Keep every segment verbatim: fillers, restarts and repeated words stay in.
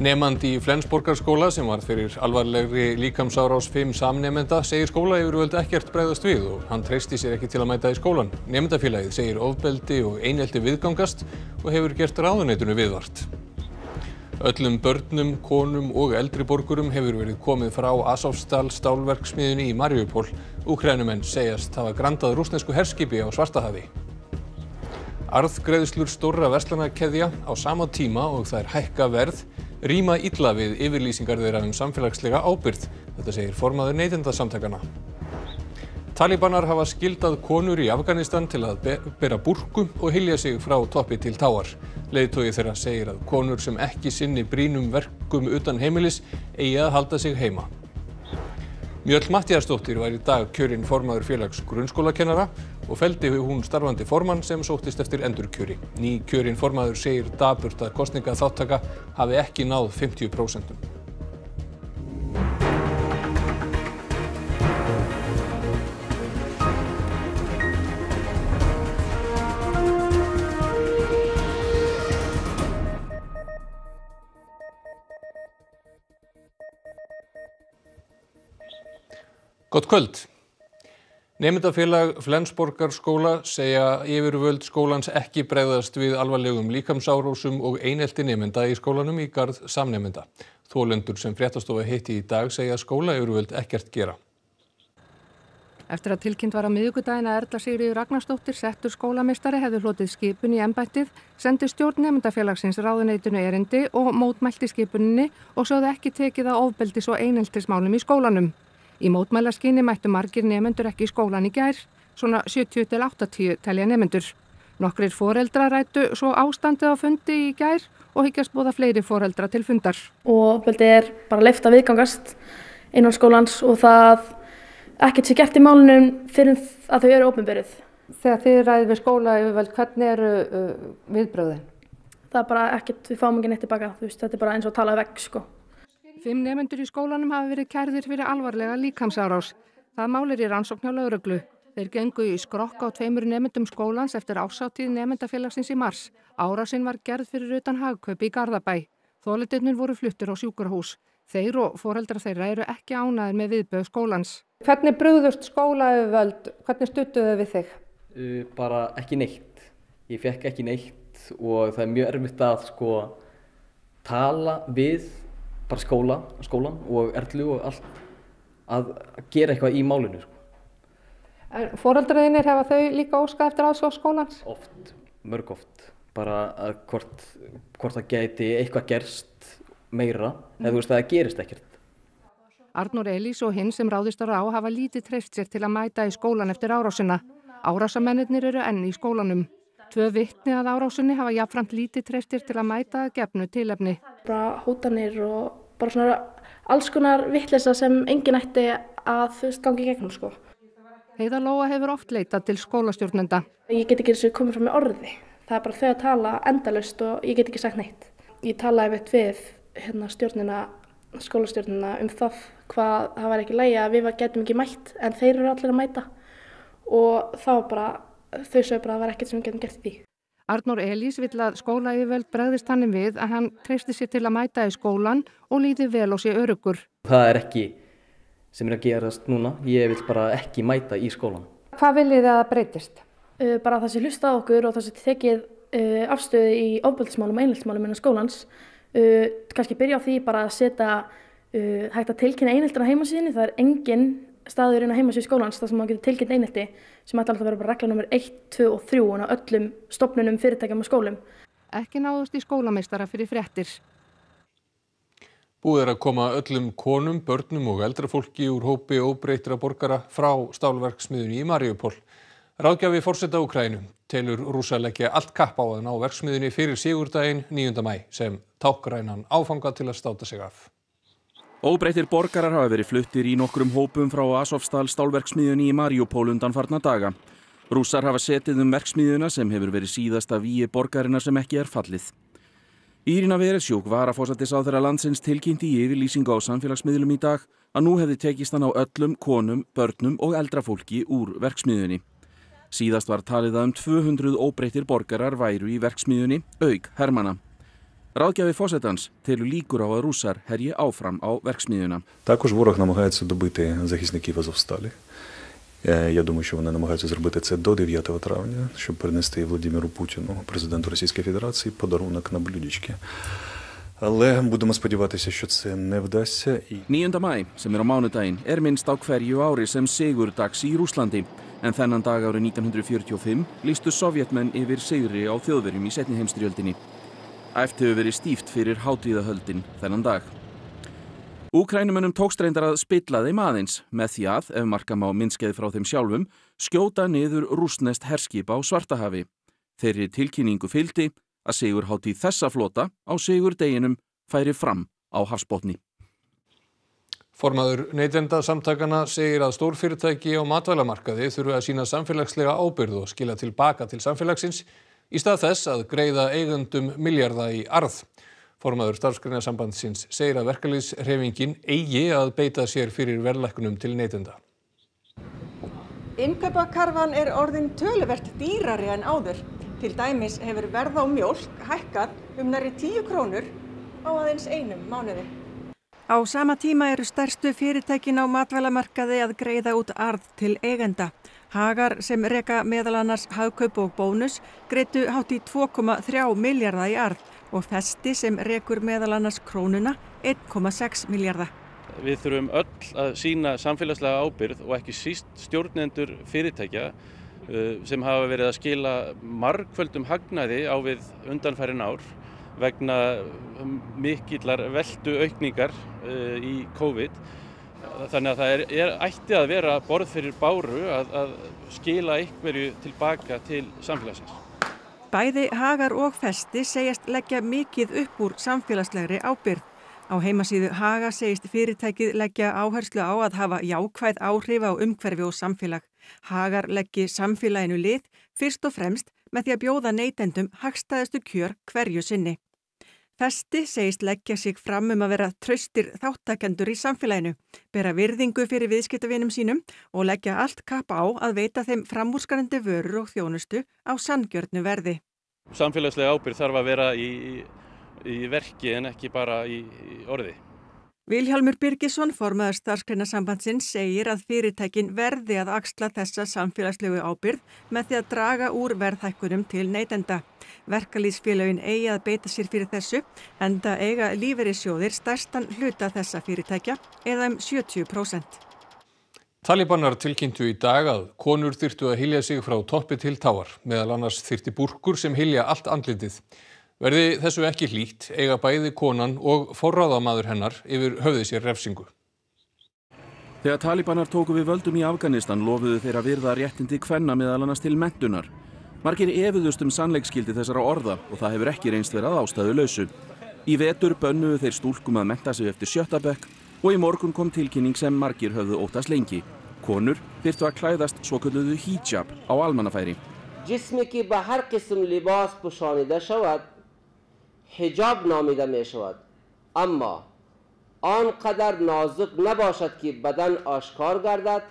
Nemandi í Flensborgarskóla sem var fyrir alvarlegri líkamsárás fimm samnemenda segir skólayfirvöld ekkert bregðast við og hann treysti sér ekki til að mæta í skólann. Nemendafélagið segir ofbeldi og einelti viðgangast og hefur gert ráðuneytinu viðvart. Öllum börnum, konum og eldri borgurum hefur verið komið frá Azovstal stálverksmiðjunni í Mariupol. Úkraínumenn segjast hafa grandað rússnesku herskipi á Svartahafi. Arðgreiðslur stórra verslanakeðja á sama tíma og þær hækka verð rýma illa við yfirlýsingar þeirra um samfélagslega ábyrgð, þetta segir formaður neytendasamtakanna. Talibanar hafa skildað konur í Afghanistan til að be bera búrku og hylja sig frá toppi til táar. Leiðtogi þeirra segir að konur sem ekki sinni brýnum verkum utan heimilis eigi að halda sig heima. Mjöll Matthíasdóttir var í dag kjörin formaður félags grunnskólakennara og felldi hún starfandi formann sem sóttist eftir endurkjöri. Ný kjörin formaður segir dapurt að kosninga þáttaka hafi ekki náð fimmtíu prósent. Gott kvöld. Nemendafélag Flensborgarskóla segja yfirvöld skólans ekki bregðast við alvarlegum líkamsárásum og einelti nemenda í skólanum í garð samnemenda. Þolendur sem fréttastofa hitti í dag segja skólayfirvöld ekkert gera. Eftir að tilkynnt var á miðvikudaginn að Erla Sigríður Ragnarsdóttir settur skólameistari hefði hlotið skipun í embættið, sendi stjórn nemendafélagsins ráðuneytinu erindi og mótmælti skipuninni og sögðu ekki tekið á ofbeldis- og eineltismálum í skólanum. Í mótmælaskyni mættu margir nemendur ekki í skólan í gær, svona sjötíu til áttatíu telja nemendur. Nokkrir foreldrar rættu svo ástandið á fundi í gær og hyggjast boða fleiri foreldra til fundar. Og ofbeldið er bara leyft að viðgangast innan skólans og það ekkert sé gert í málunum fyrir að þau eru opinberuð. Þegar þið ræðið við skólayfirvöld, hvernig eru uh, viðbrögðin? Það er bara ekkert, við fáum ekki neitt tilbaka, þú veist, þetta er bara eins og tala vegg sko. Fimm nemendur í skólanum hafa verið kærðir fyrir alvarlega líkamsárás. Það málir í rannsókn hjá lögreglu. Þeir gengu í skrokk á tveimur nemendum skólans eftir árshátíð nemendafélagsins í mars. Árásin var gerð fyrir utan Hagkaup í Garðabæ. Þolendurnir voru fluttir á sjúkrahús. Þeir og foreldrar þeirra eru ekki ánægðir með viðbrögð skólans. Hvernig brugðust skólayfirvöld? Hvernig studduðu við þig? Uh, bara ekki neitt. Ég fékk ekki neitt og það er mjög erfitt að sko tala við bara skóla, skólan og Erlu og allt að gera eitthvað í málinu. En foreldraðinir hafa þau líka óskað eftir aðstoð skólans? Oft, mörg oft. Bara að hvort, hvort það gæti eitthvað gerst meira, mm. eða þú veist að það gerist ekkert. Arnór Elís og hinn sem ráðist á hafa lítið treyft sér til að mæta í skólan eftir árásina. Árásamennirnir eru enn í skólanum. Tvö vitni að árásunni hafa jafnframt lítið treystir til að mæta gefnu tilefni. Bara hótanir og bara svona alls konar vitleysa sem enginn ætti að þvist gangi gegnum sko. Heiða Lóa hefur oft leitað til skólastjórnenda. Ég get ekki þessu komið frá með orði. Það er bara þau að tala endalaust og ég get ekki sagt neitt. Ég talaði veitt við hérna stjórnina, skólastjórnina um það hvað það var ekki lægi að við getum ekki mætt en þeir eru allir að mæta og þá bara þau sögur bara að það var ekkert sem getum gert því. Arnór Elís vill að skólayfirvöld bregðist hann við að hann treysti sér til að mæta í skólan og líði vel og sé öruggur. Það er ekki sem er að gerast núna. Ég vill bara ekki mæta í skólan. Hvað viljið þið að breytist? Uh, bara að það sé hlusta á okkur og það sé tekið uh, afstöðu í ofbeldismálum og eineltismálum innan skólans. Uh, kannski byrja á því bara að setja uh, hægt að tilkynna eineltið á heimasíðunni. Það er enginn staður inn á heimasíðu skólans þar sem maður getur tilkynnt einelti sem ætla alltaf að vera bara regla númer eitt, tvö og þrjú á öllum stofnunum, fyrirtækjum og skólum. Ekki náðust í skólameistara fyrir fréttir. Búið er að koma öllum konum, börnum og eldra fólki úr hópi óbreyttra borgara frá stálverksmiðjunni í Mariupol. Ráðgjafi forseta Úkraínu telur Rússa leggja allt kapp á að ná verksmiðjunni fyrir sigurdaginn níunda maí sem tákrænan áfanga til að státa sig af. Óbreyttir borgarar hafa verið fluttir í nokkrum hópum frá Azovstal stálverksmiðjunni í Mariupol undanfarna daga. Rússar hafa setið um verksmiðjuna sem hefur verið síðasta vígi borgarinnar sem ekki er fallið. Íríína Veres varaforsætisráðherra landsins tilkynnti í yfirlýsingu á samfélagsmiðlum í dag að nú hefði tekist hann á öllum konum, börnum og eldra fólki úr verksmiðjunni. Síðast var talið að um tvö hundruð óbreyttir borgarar væru í verksmiðjunni auk hermanna. Ráðgjafi forsetans telur líkur á að Rússar herji áfram á verksmiðjuna. Також ворог намагається добити захисників Азовсталі. Я думаю, що вони намагаються зробити це до дев'ятого травня, щоб принести Володимиру Путіну, президенту Російської Федерації, подарунок на блюдечки. Але будемо сподіватися, що це не вдасться. níunda maí, sem er á mánudaginn, er minnst á hverju ári sem sigurdags í Rússlandi. En þennan dag árið nítján hundruð fjörutíu og fimm lýstu Sovjetmenn yfir sigri á Þjóðverjum í seinni heimsstyrjöldinni. Æft hefur verið stíft fyrir hátíðahöldin þennan dag. Úkraínumönnum tókst reyndar að spilla þeim aðeins með því að, ef marka má myndskeið frá þeim sjálfum, skjóta niður rússneskt herskip á Svartahafi. Þeirri tilkynningu fylgdi að sigurhátíð þessa flota á sigurdeginum færi fram á hafsbotni. Formaður neytendasamtakanna segir að stórfyrirtæki á matvælamarkaði þurfi að sýna samfélagslega ábyrgð og skila til baka til samfélagsins í stað þess að greiða eigendum milljarða í arð. Formaður Starfsgreinasambandsins segir að verkalýðshreyfingin eigi að beita sér fyrir verðlækkunum til neytenda. Innkaupakarfan er orðin töluvert dýrari en áður. Til dæmis hefur verð á mjólk hækkað um nærri tíu krónur á aðeins einum mánuði. Á sama tíma eru stærstu fyrirtækin á matvælamarkaði að greiða út arð til eigenda. Hagar sem reka meðal annars Hagkaup og Bónus greiddu hátt í tvo komma þrjá milljarða í arð. Og Festi sem rekur meðal annars Krónuna einn komma sex milljarða. Við þurfum öll að sýna samfélagslega ábyrgð og ekki síst stjórnendur fyrirtækja sem hafa verið að skila margföldum hagnaði á við undanfærin ár vegna mikillar veltuaukningar í COVID. Þannig að það er, er ætti að vera borð fyrir báru að, að skila einhverju tilbaka til samfélagsins. Bæði Hagar og Festi segjast leggja mikið upp úr samfélagslegri ábyrgð. Á heimasíðu Haga segist fyrirtækið leggja áherslu á að hafa jákvæð áhrif á umhverfi og samfélag. Hagar leggi samfélaginu lið fyrst og fremst með því að bjóða neytendum hagstæðustu kjör hverju sinni. Festi segist leggja sig fram um að vera traustir þáttakendur í samfélaginu, bera virðingu fyrir viðskiptavinum sínum og leggja allt kapp á að veita þeim framúrskarandi vörur og þjónustu á sanngjörnu verði. Samfélagslega ábyrgð þarf að vera í, í verki en ekki bara í, í orði. Vilhjálmur Birgisson, formaður Starfsgreinasambandsins, segir að fyrirtækin verði að axla þessa samfélagslegu ábyrgð með því að draga úr verðhækkunum til neytenda. Verkalýðsfélögin eigi að beita sér fyrir þessu, enda eiga lífeyrissjóðir stærstan hluta þessa fyrirtækja eða um sjötíu prósent. Talibanar tilkynntu í dag að konur þyrftu að hylja sig frá toppi til táar, meðal annars þyrfti búrkur sem hylja allt andlitið. Verði þessu ekki hlíkt, eiga bæði konan og forráðamaður hennar yfir höfði sér refsingu. Þegar talibanar tóku við völdum í Afghanistan lofuðu þeir að virða réttindi kvenna meðal annars til menntunar. Margir efuðust um sannleiksskildi þessara orða og það hefur ekki reynst verið að ástæðu lausu. Í vetur bönnuðu þeir stúlkum að mennta sig eftir sjötta bekk og í morgun kom tilkynning sem margir höfðu óttast lengi. Konur þyrftu að klæðast svokölluðu hijab á almannafæri. حجاب نامیده می شود اما آنقدر نازک نباشد که بدن آشکار گردد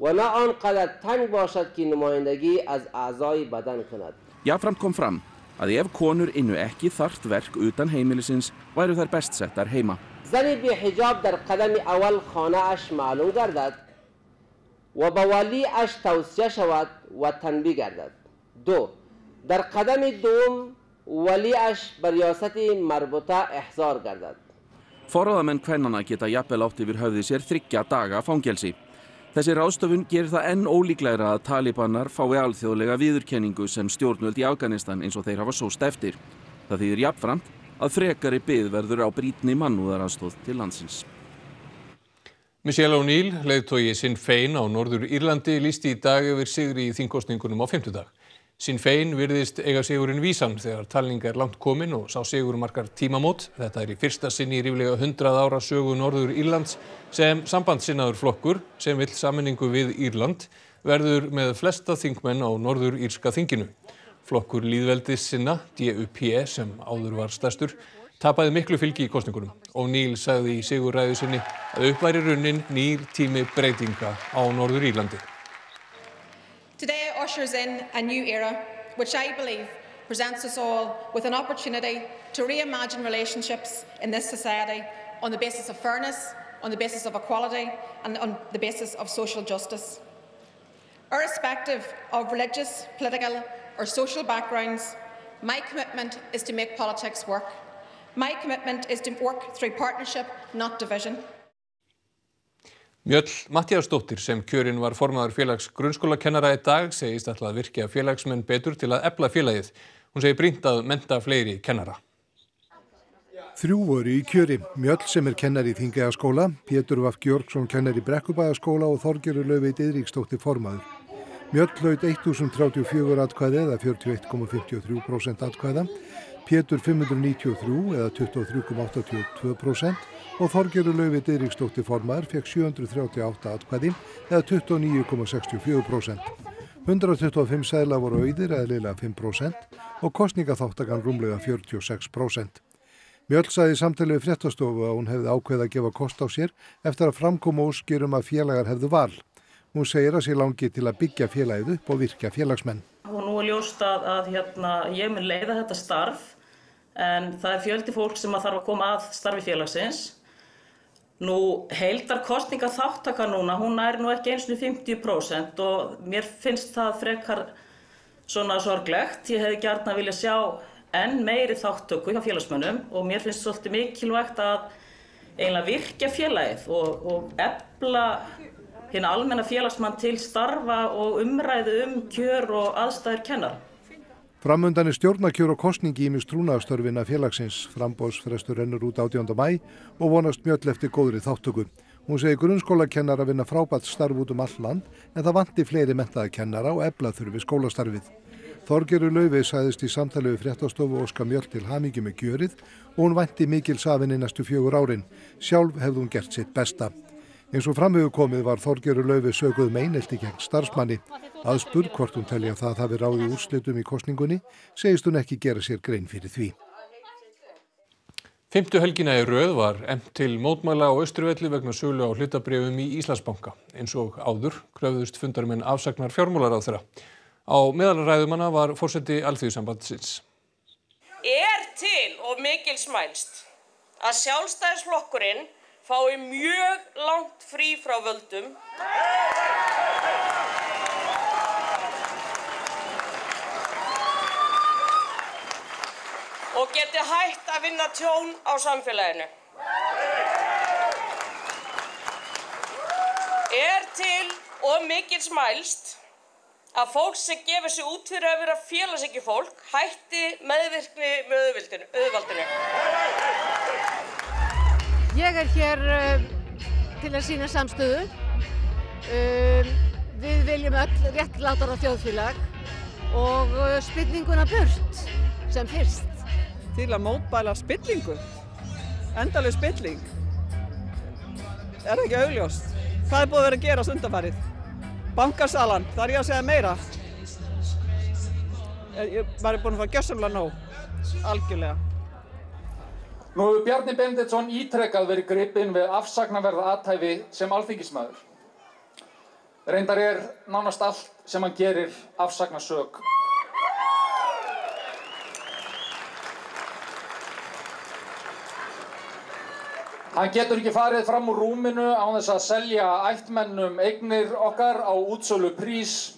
و نه آنقدر تنگ باشد که نمایندگی از اعضای بدن کند. Jafnframt kom fram að ef konur ynnu ekki þarft verk utan heimilisins væru þær best settar heima. زنی بی حجاب در قدم اول خانه اش معلوم گردد و با ولی اش توصیه شود و تنبیه گردد. دو در قدم دوم Walíash barjásati marbuta ihzar gardad. Forráðamenn kvennanna geta jafnvel átt yfir höfði sér þriggja daga fangelsi. Þessi ráðstöfun gerir það enn ólíklegra að talibanar fái alþjóðlega viðurkenningu sem stjórnvöld í Afganistan eins og þeir hafa sóst eftir. Það þýðir jafnframt að frekari bið verður á brýnni mannúðaraðstoð til landsins. Michelle O'Neill, leiðtogi Sinn Féin á Norður Írlandi, lýsti í dag yfir sigri í þingkosningunum á fimmtudag. Sinn Féin virðist eiga sigurinn vísan þegar talning er langt komin og sá sigur markar tímamót. Þetta er í fyrsta sinn í ríflega hundrað ára sögu Norður Írlands sem sambandssinnaður flokkur sem vill sameiningu við Írland verður með flesta þingmenn á Norður Írska þinginu. Flokkur lýðveldis sinna, D U P, sem áður var stærstur, tapaði miklu fylgi í kosningunum. O'Neill sagði í sigurræðu sinni að upp væri runnin nýr tími breytinga á Norður Írlandi. Today ushers in a new era, which I believe presents us all with an opportunity to reimagine relationships in this society on the basis of fairness, on the basis of equality and on the basis of social justice. Irrespective of religious, political or social backgrounds, my commitment is to make politics work. My commitment is to work through partnership, not division. Mjöll Matthíasdóttir, sem kjörin var formaður félags grunnskólakennara í dag, segist ætla að virkja félagsmenn betur til að efla félagið. Hún segir brýnt að mennta fleiri kennara. Þrjú voru í kjöri. Mjöll, sem er kennari í Þingeyjaskóla, Pétur Vafkjörsson, kennari í Brekkubæjaskóla og Þorgerður Laufey Eiríksdóttir formaður. Mjöll hlaut þúsund þrjátíu og fjögur atkvæði eða fjörutíu og einn komma fimmtíu og þrjú prósent atkvæða, Pétur fimm hundruð níutíu og þrjú eða tuttugu og þrjú komma áttatíu og tvö prósent og Þorgerður Laufey Eiríksdóttir formaður fekk sjö hundruð þrjátíu og átta atkvæði eða tuttugu og níu komma sextíu og fjögur prósent. hundrað tuttugu og fimm seðlar voru auðir eða liðlega fimm prósent og kosningaþátttakan rúmlega fjörutíu og sex prósent. Mjöll sagði í samtali við fréttastofu að hún hefði ákveðið að gefa kost á sér eftir að framkoma óskir um að félagar hefðu val. Hún segir að sér langi til að byggja félagið upp og virkja félagsmenn. Og nú er ljóst að, að hérna, ég mun leiða þetta starf, en það er fjöldi fólk sem að þarf að koma að starfi félagsins. Nú heildar kosningaþátttaka núna, hún nær nú ekki einu sinni fimmtíu prósent og mér finnst það frekar svona sorglegt. Ég hefði gjarnan vilja sjá enn meiri þáttöku hjá félagsmönnum og mér finnst svolítið mikilvægt að eiginlega virkja félagið og, og efla hinn almenna félagsmann til starfa og umræðu um kjör og aðstæður kennar. Framundan er stjórnarkjör og kosningi ýmis trúnaðarstörfina félagsins. Framboðsfrestur rennur út átjánda maí og vonast Mjöll eftir góðri þáttöku. Hún segir grunnskólakennar að vinna frábært starf út um allt land, en það vanti fleiri menntaða kennara og efla þurfi skólastarfið. Þorgerður Laufey sagðist í samtali við fréttastofu og óska Mjöll til hamingju með gjörið og hún vænti mikils af henni næstu fjögur árin. Sjálf hefði hún gert sitt besta. Eins og framhefur komið var Þorgerður Laufey sökuð meinelti gegn starfsmanni. Aðspurð hvort hún telja það hafi ráðið úrslitum í kosningunni, segist hún ekki gera sér grein fyrir því. Fimmtu helgina í röð var efnt til mótmæla á Austurvelli vegna sölu á hlutabrefum í Íslandsbanka. Eins og áður kröfðust fundarmenn afsagnar fjármálaráðherra. Á meðalræðumanna var forseti Alþýðusambandsins. Er til og mikils mælst að Sjálfstæðisflokkurinn fái mjög langt frí frá völdum. Og geti hætt að vinna tjón á samfélaginu. Er til og mikils mælst að fólk sem gefur sig út fyrir að vera félagshyggju fólk hætti meðvirkni með auðvaldinu. Ég er hér uh, til að sýna samstöðu. Uh, við viljum öll réttlátara þjóðfélag og uh, spillinguna burt sem fyrst. Til að mótmæla spillingu, endaleg spilling, er ekki augljóst. Hvað er búið að vera að gera sundarfarið? Bankasalan, það er ég að segja meira. Ég var búin að fá gjössamlega nóg, algjörlega. Nú hefur Bjarni Benediktsson ítrekkað verið gripinn við afsagnaverða athæfi sem alþingismaður. Reyndar er nánast allt sem hann gerir afsagnasök. Hann getur ekki farið fram úr rúminu án þess að selja ættmennum eignir okkar á útsölu prís,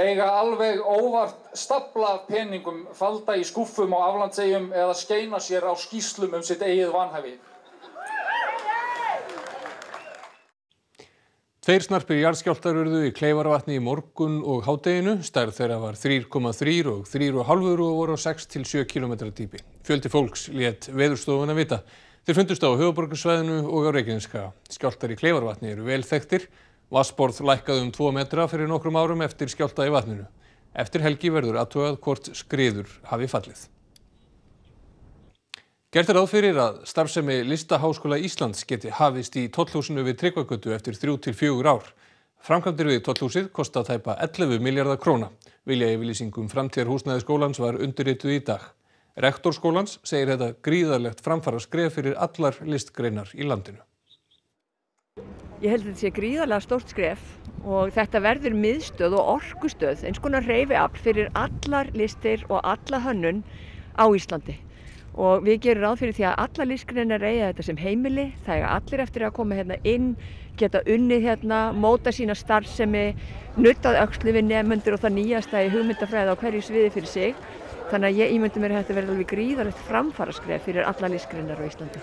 eiga alveg óvart stafla peningum falda í skúffum á aflandsegjum eða skeina sér á skýslum um sitt eigið vanhæfi. Tveir snarpir jarðskjálftar urðu í Kleivarvatni í morgun og hádeginu. Stærð þeirra var þrjú komma þrjú og þrjú komma fimm og voru á sex til sjö km dýpi. Fjöldi fólks lét Veðurstofuna vita. Þeir fundust á höfuborgarsvæðinu og á Reykjavíkska. Skjálftar í Kleifarvatni eru vel þekktir. Vatnsborð lækkaði um tvo metra fyrir nokkrum árum eftir skjálfta í vatninu. Eftir helgi verður athugað hvort skriður hafi fallið. Gert er ráð fyrir að starfsemi Lista Háskóla Íslands geti hafist í tollhúsinu við Tryggvagötu eftir þrjú til fjögur ár. Framkvæmdir við tollhúsið kosta tæpa ellefu milljarðar króna. Viljayfirlýsing um framtíðarhúsnæði skólans var undirrituð í dag. Rektor skólans segir þetta gríðarlegt framfara skref fyrir allar listgreinar í landinu. Ég held að þetta sé gríðarlega stórt skref og þetta verður miðstöð og orkustöð, eins konar hreyfiafl fyrir allar listir og alla hönnun á Íslandi. Og við gerum ráð fyrir því að allar listgreinar eiga þetta sem heimili, það eiga allir eftir að koma hérna inn, geta unnið hérna, móta sína starfsemi, nuttað öxlu við nemendur og það nýjasta í hugmyndafræði á hverju sviði fyrir sig. Þannig að ég ímyndi mér að þetta verði alveg gríðarlegt framfaraskref fyrir alla listgreinar á Íslandi.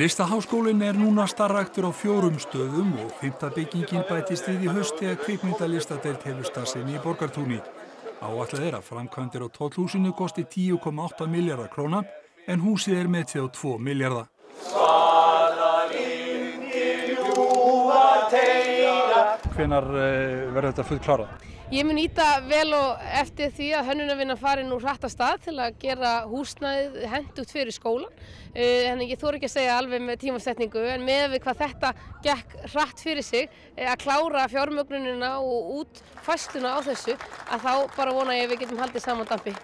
Listaháskólinn er núna starfræktur á fjórum stöðum og fimmta byggingin bætist við í haust þegar kvikmyndalistadeild hefur starfsemi í Borgartúni. Áætlað er að framkvæmdir á tollhúsinu kosti tíu komma átta milljarða króna en húsið er metið á tvo milljarða. Hvenær verður þetta fullklárað? Ég mun íta vel og eftir því að hönnunarvinna fari nú hratt af stað til að gera húsnæðið hendugt fyrir skólan. Þannig ég þori ekki að segja alveg með tímasetningu en með við hvað þetta gekk hratt fyrir sig að klára fjármögnunina og útfærsluna á þessu að þá bara vona ég að við getum haldið saman dampi.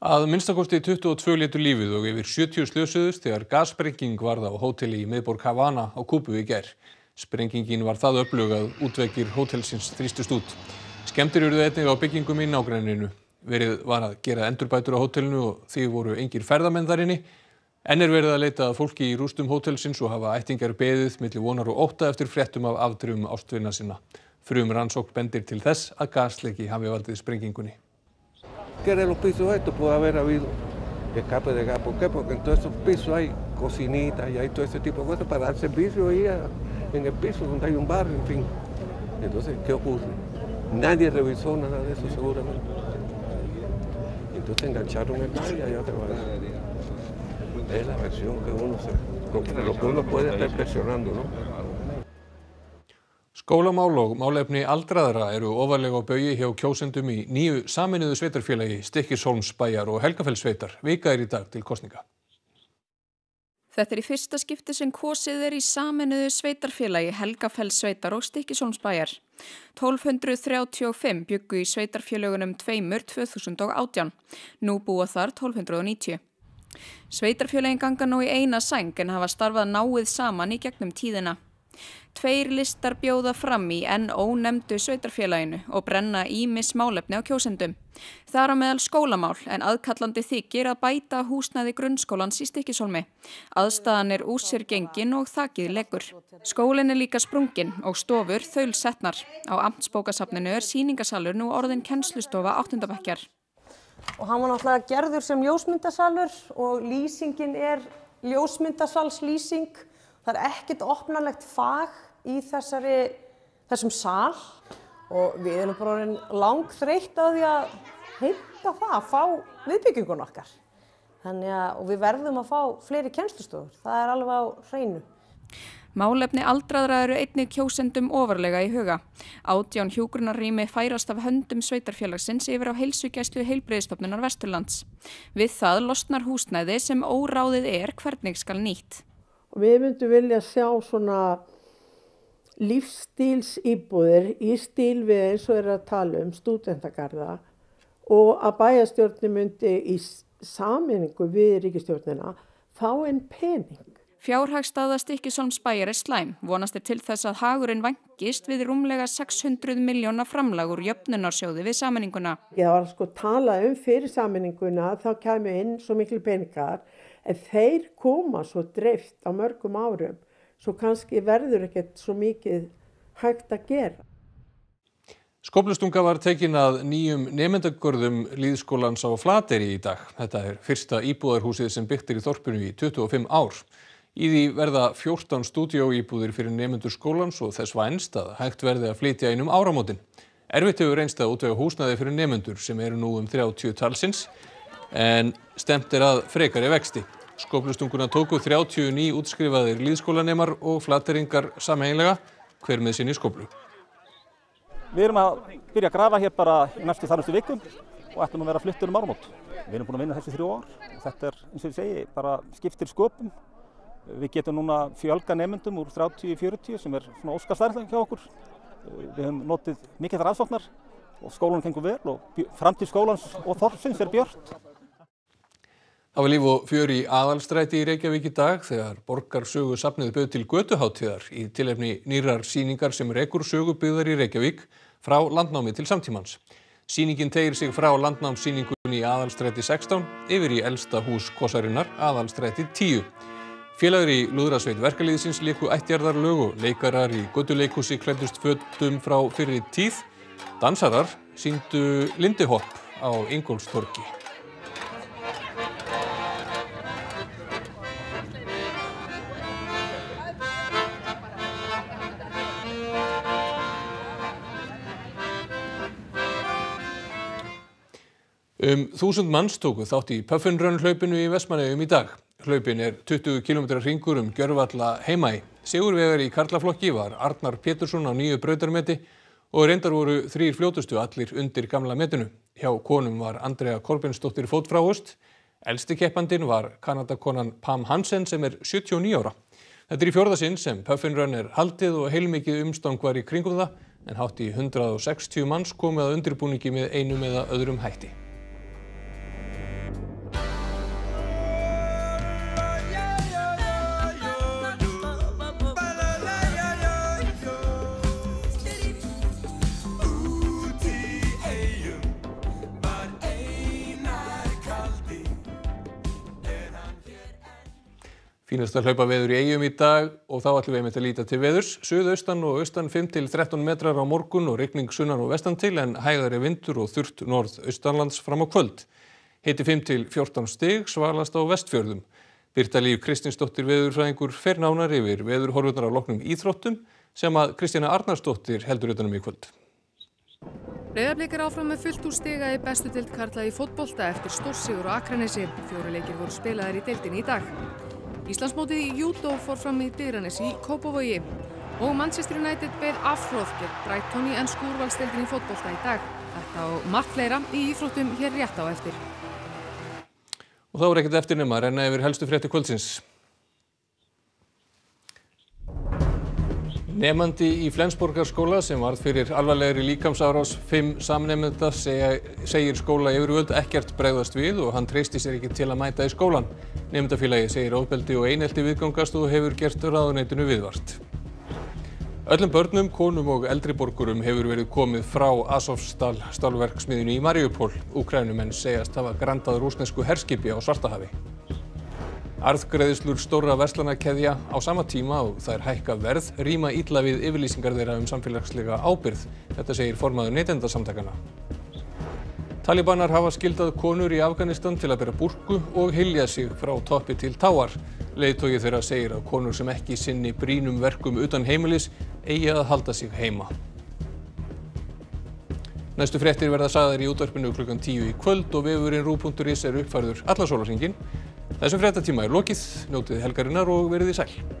Að minnstakosti tuttugu og tvö létu lífið og yfir sjötíu slösuðust þegar gasbrenging varð á hóteli í miðborg Havana á Kúbu í gær. Sprengingin var það öflug að útveggir hótelsins þrýstust út. Skemmtir urðu einnig á byggingum í nágrenninu. Verið var að gera endurbætur á hótelinu og því voru engir ferðamenn þar inni. Enn er verið að leita að fólki í rústum hótelsins og hafa ættingjar beðið milli vonar og ótta eftir fréttum af afdrifum ástvina sinna. Frum rannsókn bendir til þess að gasleki hafi valdið sprengingunni. Queremos los pisos esto puede haber habido escape de gas, ¿por qué? Porque en todos esos pisos hay cocinitas y hay todo ese tipo de cosas para dar servicio y a en el piso donde hay un bar, en fin. Entonces, ¿qué ocurre? Nadie revisó nada de eso seguramente. Entonces engancharon el bar y allá trabajaron. Es la versión que uno se... Lo que uno puede estar presionando, ¿no? Skólamál og málefni aldraðra eru ofarlega á baugi hjá kjósendum í nýju sameinuðu sveitarfélagi Stykkishólmsbæjar og Helgafells sveitar. Vika er í dag til kosninga. Þetta er í fyrsta skipti sem kosið er í sameinuðu sveitarfélagi Helgafells sveitar og Stykkishólmsbæjar. tólf hundruð þrjátíu og fimm bjuggu í sveitarfélagunum tveimur tvö þúsund og átján. Nú búa þar tólf hundruð og níutíu. Sveitarfélagin ganga nú í eina sæng en hafa starfað náið saman í gegnum tíðina. Tveir listar bjóða fram í enn ónefndu sveitarfélaginu og brenna ýmis málefni á kjósendum. Þar á meðal skólamál en aðkallandi þykir að bæta húsnæði grunnskólans í Stykkishólmi. Aðstaðan er úr sér gengin og þakið leggur. Skólinn er líka sprungin og stofur þaulsetnar. Á amtsbókasafninu er sýningasalur nú orðin kennslustofa áttundabekkjar. Og hann var náttúrulega gerður sem ljósmyndasalur og lýsingin er ljósmyndasalslýsing. Það er ekkert opnalegt fag í þessari, þessum sal og við erum bara langþreytt á því að heimta það að fá viðbyggingun okkar. Þannig að og við verðum að fá fleiri kennslustofur, það er alveg á hreinu. Málefni aldraðra eru einnig kjósendum ofarlega í huga. Átján hjúgrunarrými færast af höndum sveitarfélagsins yfir á heilsugæslu Heilbrigðisstofnunar Vesturlands. Við það losnar húsnæði sem óráðið er hvernig skal nýtt. Við myndum vilja sjá svona lífsstílsýbúðir í stíl við eins og er að tala um stúdentagarða og að bæjarstjórnin myndi í sameiningu við ríkisstjórnina fá einn pening. Fjárhagsstaða Stykkishólmsbæjar er slæm, vonast er til þess að hagurinn vænkist við rúmlega sex hundruð milljóna framlagur jöfnunarsjóði við sameininguna. Ég var sko að tala um fyrir sameininguna þá kæmi inn svo miklu peningar. En þeir koma svo dreift á mörgum árum, svo kannski verður ekkert svo mikið hægt að gera. Skóflustunga var tekin að nýjum nemendagörðum lýðskólans á Flateyri í dag. Þetta er fyrsta íbúðarhúsið sem byggt er í þorpinu í tuttugu og fimm ár. Í því verða fjórtán stúdíóíbúðir fyrir nemendur skólans og þess vænst að hægt verði að flytja einum áramótin. Erfitt hefur reynst að útvega húsnæði fyrir nemendur sem eru nú um þrjátíu talsins en stemt er að frekari vexti. Skóflustunguna tóku þrjátíu og níu útskrifaðir lýðskólanemar og flateringar sameiginlega, hver með sinni skóflu. Við erum að byrja að grafa hér bara í næstu þarnustu vikum og ætlum að vera fluttur um áramót. Við erum búin að vinna þessi þrjú ár og þetta er, eins og ég segi, bara skiptir sköpum. Við getum núna fjölga nemendum úr þrjátíu til fjörutíu sem er svona óskarsverðan hjá okkur. Við höfum notið mikið þar aðsóknar og skólanum gengur vel og framtíð skólans og þorpsins er björt. Það var líf og fjör í Aðalstræti í Reykjavík í dag þegar Borgarsögusafnið bauð til götuhátíðar í tilefni nýrrar sýningar sem rekur sögubyggðar í Reykjavík frá landnámi til samtímans. Sýningin teygir sig frá landnámssýningunni í Aðalstræti sextán yfir í elsta hús kosarinnar, Aðalstræti tíu. Félagar í lúðrasveit verkalýðsins leiku ættjarðarlög og leikarar í götuleikhúsi klæddust fötum frá fyrri tíð. Dansarar sýndu lindihopp á Ingólfstorgi. Um þúsund manns tóku þátt í Puffin Run hlaupinu í Vestmannaeyjum í dag. Hlaupin er tuttugu kílómetra hringur um Gjörvalla heimæ. Sigurvegar í karlaflokki var Arnar Pétursson á nýju brautarmeti og reyndar voru þrír fljótustu allir undir gamla metinu. Hjá konum var Andrea Korbinsdóttir fótfráust. Elsti keppandinn var Kanadakonan Pam Hansen sem er sjötíu og níu ára. Þetta er í fjórða sinn sem Puffin Run er haldið og heilmikið umstang var í kringum það, en hátt í hundrað og sextíu manns komið að undirbúningi með einum eða öðrum hætti. Fínasta hlaupaveður í Eyjum í dag og þá ætlum við einmitt að líta til veðurs. Suðaustan og austan fimm til þrettán metrar á morgun og rigning sunnan og vestan til en hægari vindur og þurrt norðaustanlands fram á kvöld. Hiti fimm til fjórtán stig, svalast á Vestfjörðum. Birta Líf Kristinsdóttir veðurfræðingur fer nánar yfir veðurhorfurnar á loknum íþróttum sem að Kristína Arnarsdóttir heldur utanum í kvöld. Breiðablik er áfram með fullt úr stiga í bestu deild karla í fótbolta eftir stórsigur á Akranesi. Fjórir leikir voru spilaðir í deildinni í dag. Íslandsmótið í júdó fór fram í Digranes í Kópavogi og Manchester United beið afhróð gegn Brighton í ensku úrvalsdeildinni í fótbolta í dag. Þetta og margt fleira í íþróttum hér rétt á eftir. Og þá er ekkert eftir nema að renna yfir helstu fréttir kvöldsins. Nemandi í Flensborgarskóla sem varð fyrir alvarlegri líkamsárás fimm samnemenda segir skóla yfirvöld ekkert bregðast við og hann treysti sér ekki til að mæta í skólan. Nemendafélagi segir ofbeldi og einelti viðgangast og hefur gert ráðuneytinu viðvart. Öllum börnum, konum og eldri borgurum hefur verið komið frá Azovstal stálverksmiðjunni í Mariupol. Úkraínumenn segjast hafa grandað rússnesku herskipi á Svartahafi. Arðgreiðslur stórra verslanakeðja á sama tíma og þær hækka verð rýma illa við yfirlýsingar þeirra um samfélagslega ábyrgð. Þetta segir formaður neytendasamtakanna. Talibanar hafa skyldað konur í Afghanistan til að bera búrku og hylja sig frá toppi til táar. Leiðtogi þeirra segir að konur sem ekki sinni brýnum verkum utan heimilis eigi að halda sig heima. Næstu fréttir verða sagðar í útvarpinu klukkan tíu í kvöld og vefurinn rúv punktur is er uppfærður allan sólarhringinn. Þessum fréttatíma er lokið, njótið helgarinnar og verið í sæl.